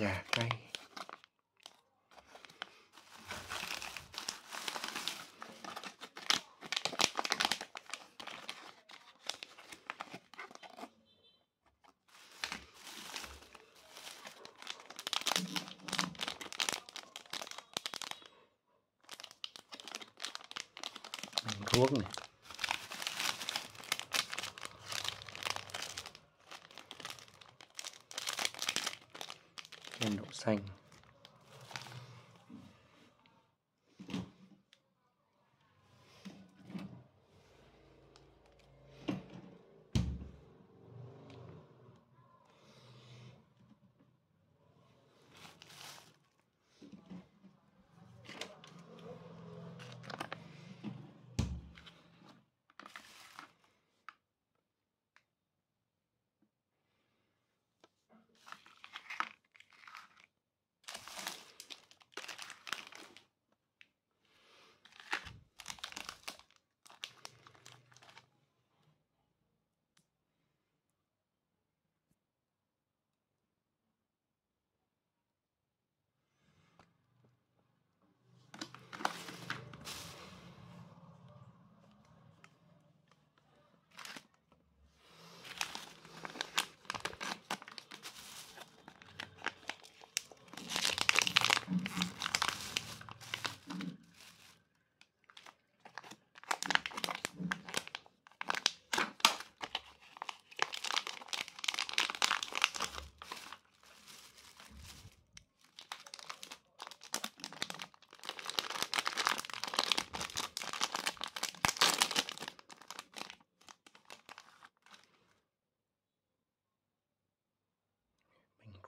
già cây. Thuốc này. Nên đậu xanh.